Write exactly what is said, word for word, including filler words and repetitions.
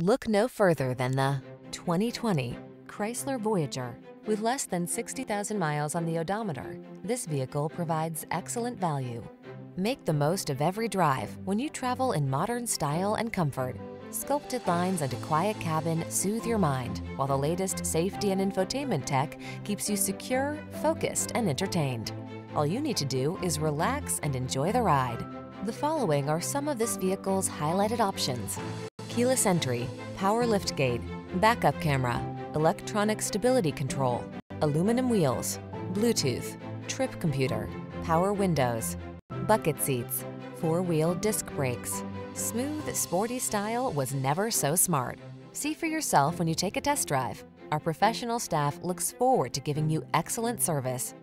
Look no further than the twenty twenty Chrysler Voyager. With less than sixty thousand miles on the odometer, this vehicle provides excellent value. Make the most of every drive when you travel in modern style and comfort. Sculpted lines and a quiet cabin soothe your mind, while the latest safety and infotainment tech keeps you secure, focused, and entertained. All you need to do is relax and enjoy the ride. The following are some of this vehicle's highlighted options: keyless entry, power liftgate, backup camera, electronic stability control, aluminum wheels, Bluetooth, trip computer, power windows, bucket seats, four-wheel disc brakes. Smooth, sporty style was never so smart. See for yourself when you take a test drive. Our professional staff looks forward to giving you excellent service.